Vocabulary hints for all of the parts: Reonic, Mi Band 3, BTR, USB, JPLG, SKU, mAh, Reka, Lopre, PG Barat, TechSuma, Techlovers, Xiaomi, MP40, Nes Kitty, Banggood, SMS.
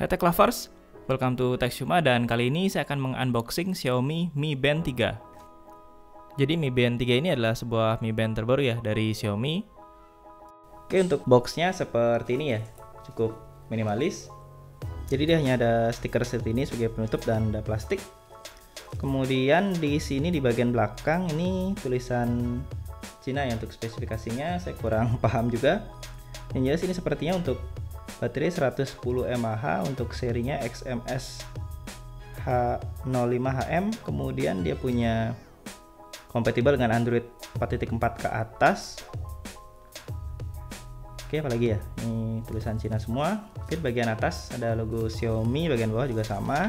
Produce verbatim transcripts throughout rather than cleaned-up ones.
Hai Tech Lovers, welcome to TechSuma, dan kali ini saya akan mengunboxing Xiaomi Mi Band tiga. Jadi Mi Band tiga ini adalah sebuah Mi Band terbaru ya dari Xiaomi. Oke, untuk boxnya seperti ini ya, cukup minimalis. Jadi dia hanya ada stiker seperti ini sebagai penutup dan ada plastik. Kemudian di sini di bagian belakang ini tulisan Cina ya, untuk spesifikasinya saya kurang paham juga. Yang jelas ini sepertinya untuk baterai seratus sepuluh mAh, untuk serinya X M S H nol lima H M. Kemudian dia punya kompatibel dengan Android empat titik empat ke atas. Oke, apalagi ya, ini tulisan Cina semua. Oke, bagian atas ada logo Xiaomi, bagian bawah juga sama.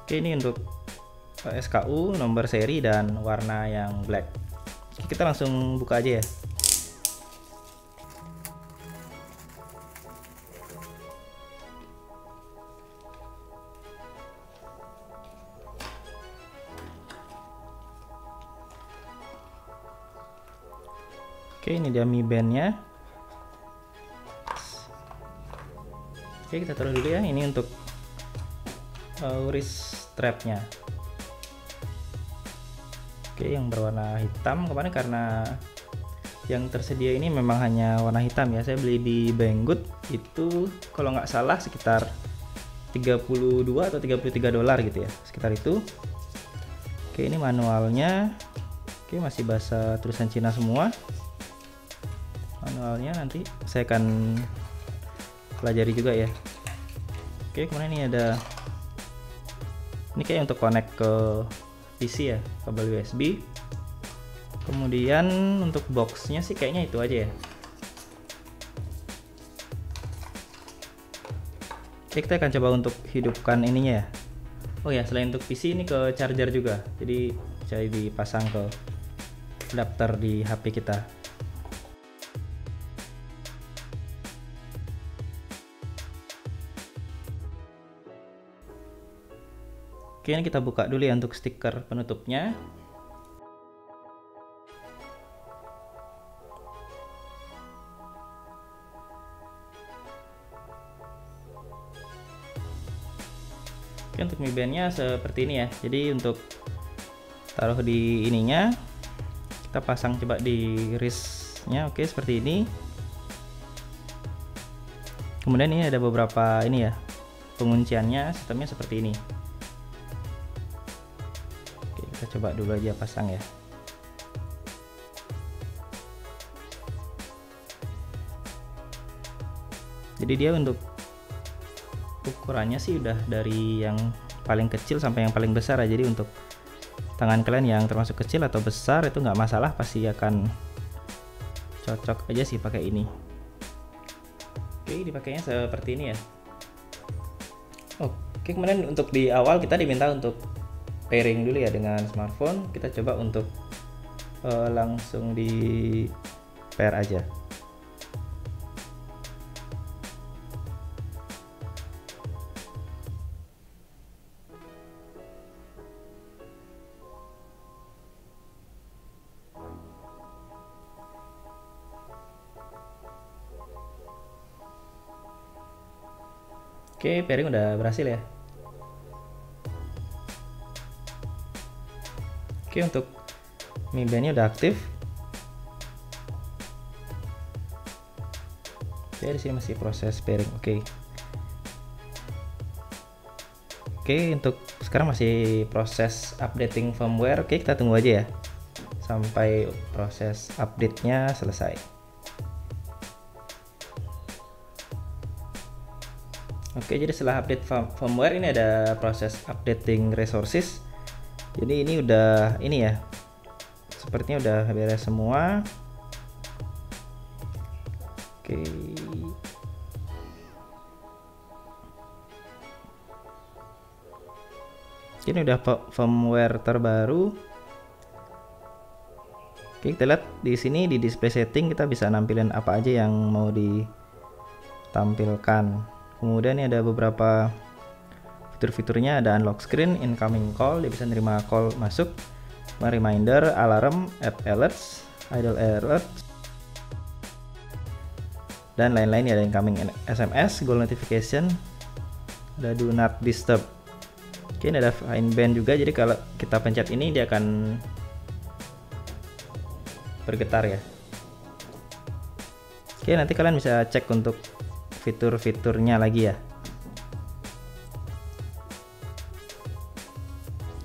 Oke, ini untuk S K U, nomor seri, dan warna yang black. Oke, kita langsung buka aja ya. Oke, ini dia Mi Band-nya. Oke, kita taruh dulu ya. Ini untuk uh, wrist strap-nya. Oke, yang berwarna hitam kemarin karena yang tersedia ini memang hanya warna hitam ya. Saya beli di Banggood itu kalau nggak salah sekitar tiga puluh dua atau tiga puluh tiga dolar gitu ya, sekitar itu. Oke, ini manualnya. Oke, masih bahasa tulisan Cina semua. Manualnya nanti saya akan pelajari juga ya. Oke, kemudian ini ada, ini kayak untuk connect ke P C ya, kabel U S B. Kemudian untuk boxnya sih kayaknya itu aja ya. Oke, kita akan coba untuk hidupkan ininya ya. Oh ya, selain untuk P C ini ke charger juga, jadi bisa dipasang ke adapter di H P kita. Oke, ini kita buka dulu ya untuk stiker penutupnya. Oke, untuk Mi Band-nya seperti ini ya. Jadi untuk taruh di ininya, kita pasang coba di wrist-nya. Oke, seperti ini. Kemudian ini ada beberapa ini ya, pengunciannya, sistemnya seperti ini. Kita coba dulu aja pasang ya. Jadi dia untuk ukurannya sih udah dari yang paling kecil sampai yang paling besar ya. Jadi untuk tangan kalian yang termasuk kecil atau besar itu nggak masalah, pasti akan cocok aja sih pakai ini. Oke, dipakainya seperti ini ya. Oke, kemudian untuk di awal kita diminta untuk pairing dulu ya dengan smartphone. Kita coba untuk uh, langsung di pair aja. Oke, pairing udah berhasil ya. Oke, untuk Mi Band-nya udah aktif. Oke, di sini masih proses pairing. Oke. Oke, untuk sekarang masih proses updating firmware. Oke, kita tunggu aja ya sampai proses update-nya selesai. Oke, jadi setelah update firmware ini ada proses updating resources. Jadi ini udah ini ya, sepertinya udah beres semua. Oke, ini udah firmware terbaru. Oke, kita lihat di sini di display setting kita bisa nampilin apa aja yang mau ditampilkan. Kemudian ini ada beberapa fitur-fiturnya, ada unlock screen, incoming call, dia bisa nerima call masuk, reminder, alarm, app alerts, idle alerts. dan lain-lain ya. Ada incoming S M S, goal notification, ada do not disturb. Oke, ini ada find band juga, jadi kalau kita pencet ini dia akan bergetar ya. Oke, nanti kalian bisa cek untuk fitur-fiturnya lagi ya.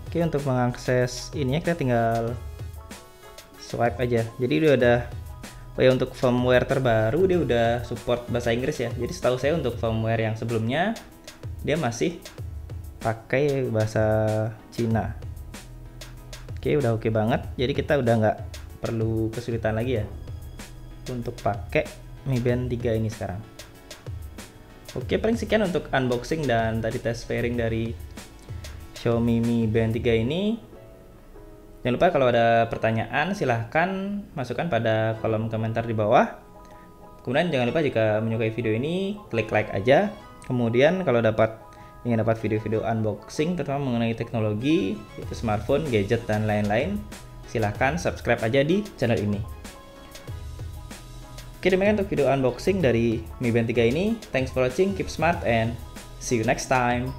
Oke, untuk mengakses ininya kita tinggal swipe aja. Jadi dia udah, oh ya, untuk firmware terbaru dia udah support bahasa Inggris ya. Jadi setahu saya untuk firmware yang sebelumnya dia masih pakai bahasa Cina. Oke, udah oke banget. Jadi kita udah nggak perlu kesulitan lagi ya untuk pakai Mi Band tiga ini sekarang. Oke, paling sekian untuk unboxing dan tadi tes pairing dari Xiaomi Mi Band tiga ini. Jangan lupa kalau ada pertanyaan silahkan masukkan pada kolom komentar di bawah. Kemudian jangan lupa jika menyukai video ini klik like aja. Kemudian kalau dapat ingin dapat video-video unboxing terutama mengenai teknologi, itu smartphone, gadget dan lain-lain, silahkan subscribe aja di channel ini. Oke, demikian untuk video unboxing dari Mi Band tiga ini. Thanks for watching, keep smart and see you next time.